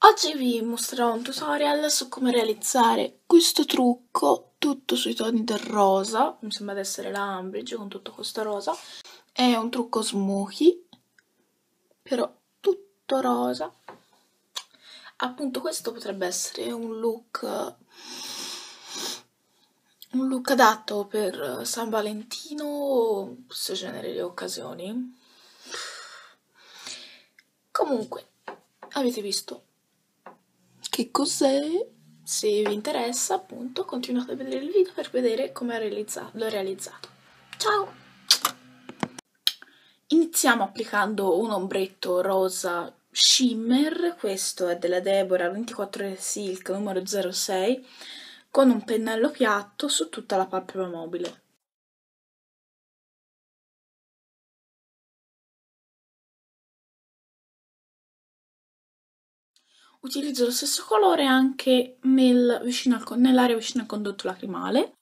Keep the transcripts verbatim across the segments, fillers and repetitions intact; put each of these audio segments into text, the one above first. Oggi vi mostrerò un tutorial su come realizzare questo trucco tutto sui toni del rosa, mi sembra di essere la Umbridge con tutto questo rosa. È un trucco smoky, però tutto rosa. Appunto questo potrebbe essere un look, un look adatto per San Valentino o questo genere di occasioni. Comunque, avete visto che cos'è? Se vi interessa, appunto, continuate a vedere il video per vedere come l'ho realizzato. Ciao! Iniziamo applicando un ombretto rosa shimmer, questo è della Deborah ventiquattro Ore Silk numero zero sei, con un pennello piatto su tutta la palpebra mobile. Utilizzo lo stesso colore anche nel, vicino al, nell'area vicino al condotto lacrimale.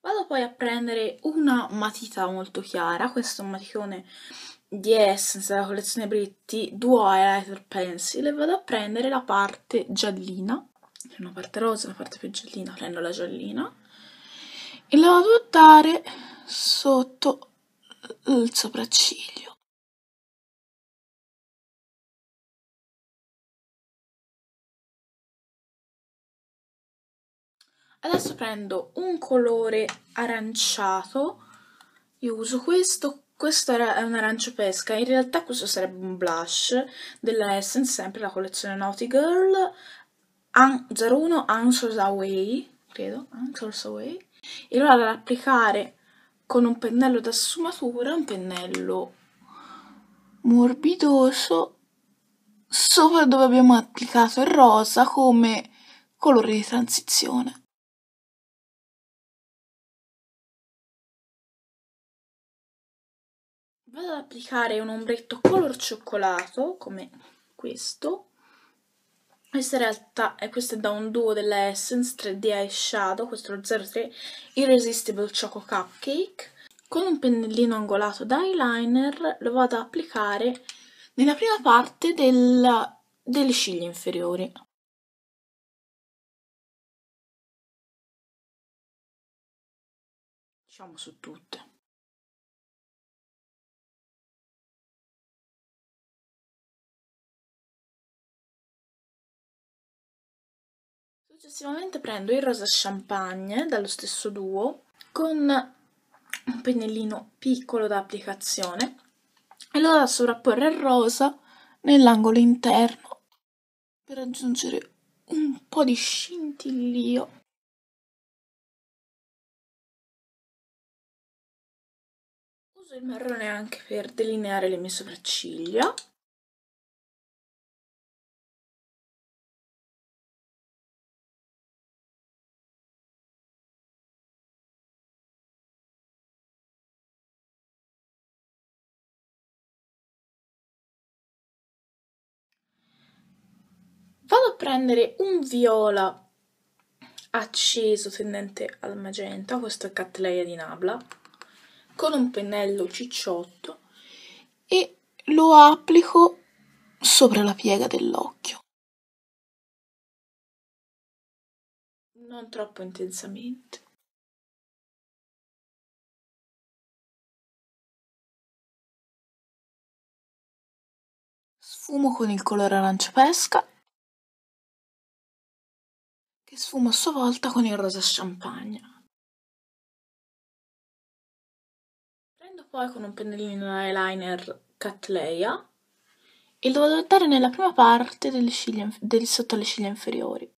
Vado poi a prendere una matita molto chiara, questo è un matitone di Essence della collezione Britti, due highlighter pencil, e vado a prendere la parte giallina, una parte rosa, una parte più giallina, prendo la giallina e la vado a dare sotto il sopracciglio. Adesso prendo un colore aranciato, io uso questo, questo è un arancio pesca, in realtà questo sarebbe un blush della Essence, sempre la collezione Naughty Girl zero uno Anchors Aweigh, credo, Anchors Aweigh, e lo vado ad applicare con un pennello da sfumatura, un pennello morbidoso, sopra dove abbiamo applicato il rosa come colore di transizione. Vado ad applicare un ombretto color cioccolato, come questo. Questa in realtà è, questo è da un duo della Essence tre D Eyeshadow, questo è lo zero tre Irresistible Choco Cupcake. Con un pennellino angolato da eyeliner lo vado ad applicare nella prima parte del, delle ciglia inferiori. Diciamo su tutte. Successivamente prendo il rosa champagne dallo stesso duo con un pennellino piccolo da applicazione e lo vado a sovrapporre al rosa nell'angolo interno per aggiungere un po' di scintillio. Uso il marrone anche per delineare le mie sopracciglia. Vado a prendere un viola acceso tendente al magenta, questo è Cattleya di Nabla, con un pennello cicciotto e lo applico sopra la piega dell'occhio. Non troppo intensamente. Sfumo con il colore arancia pesca, che sfumo a sua volta con il rosa champagne. Prendo poi con un pennellino eyeliner Cattleya e lo vado a dare nella prima parte delle ciglia, del, sotto le ciglia inferiori.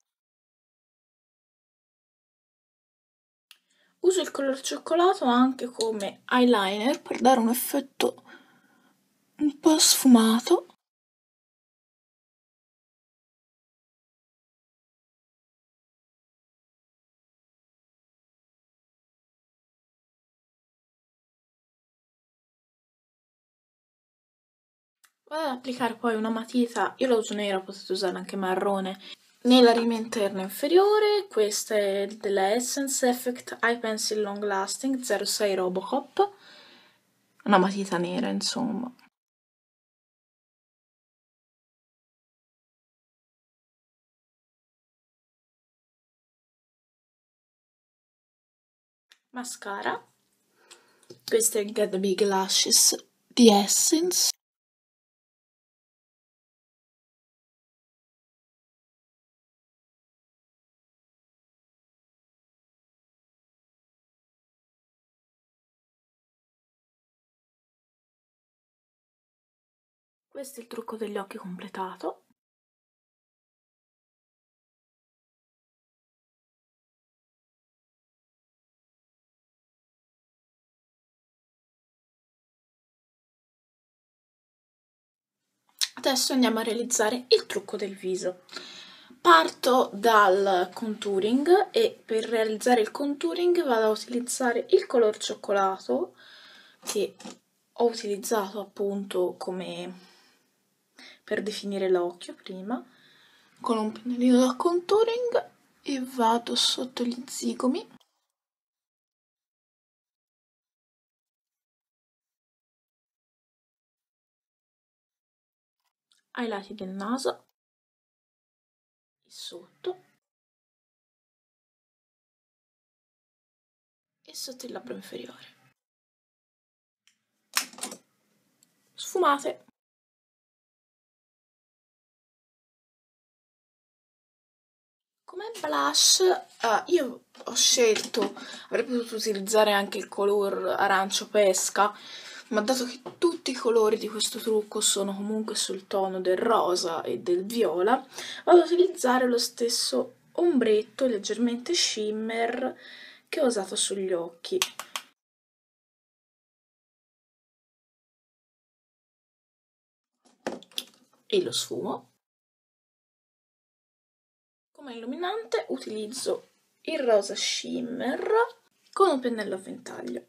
Uso il color cioccolato anche come eyeliner per dare un effetto un po' sfumato. Vado ad applicare poi una matita, io la uso nera, potete usare anche marrone, nella rima interna inferiore. Questa è della Essence Effect Eye Pencil Long Lasting zero sei Robocop, una matita nera, insomma. Mascara, questo è Get the Big Lashes di Essence. Questo è il trucco degli occhi completato. Adesso andiamo a realizzare il trucco del viso. Parto dal contouring e per realizzare il contouring vado a utilizzare il color cioccolato che ho utilizzato appunto come per definire l'occhio prima, con un pennellino da contouring, e vado sotto gli zigomi. Ai lati del naso, sotto e sotto il labbro inferiore. Sfumate. Come blush uh, io ho scelto, avrei potuto utilizzare anche il color arancio pesca, ma dato che tutti i colori di questo trucco sono comunque sul tono del rosa e del viola, vado ad utilizzare lo stesso ombretto leggermente shimmer che ho usato sugli occhi. E lo sfumo. Come illuminante utilizzo il rosa shimmer con un pennello a ventaglio.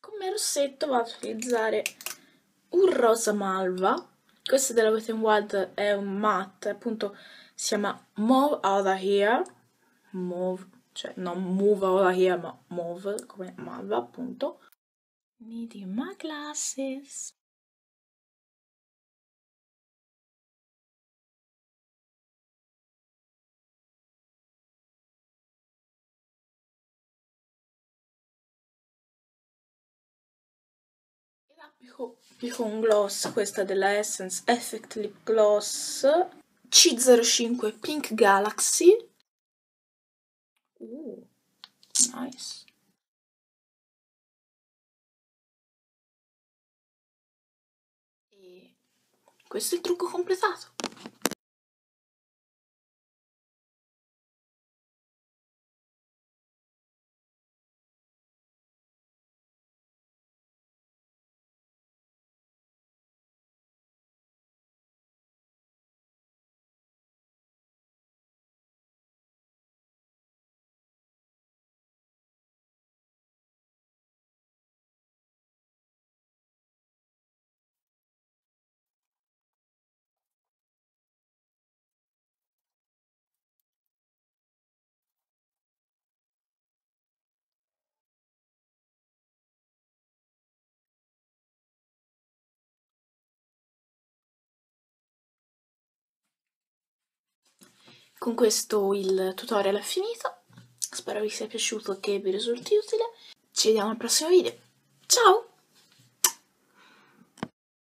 Come rossetto vado ad utilizzare un rosa malva. Questo della Wet'N'Wild è un matte, appunto si chiama Mauve Outta Here. Mauve, cioè non Mauve Outta Here, ma Mauve, come malva appunto. Need my glasses. E applico un gloss, questa della Essence Effect Lip Gloss C zero cinque Pink Galaxy. Uh, nice. E questo è il trucco completato. Con questo il tutorial è finito, spero vi sia piaciuto e che vi risulti utile. Ci vediamo al prossimo video, ciao!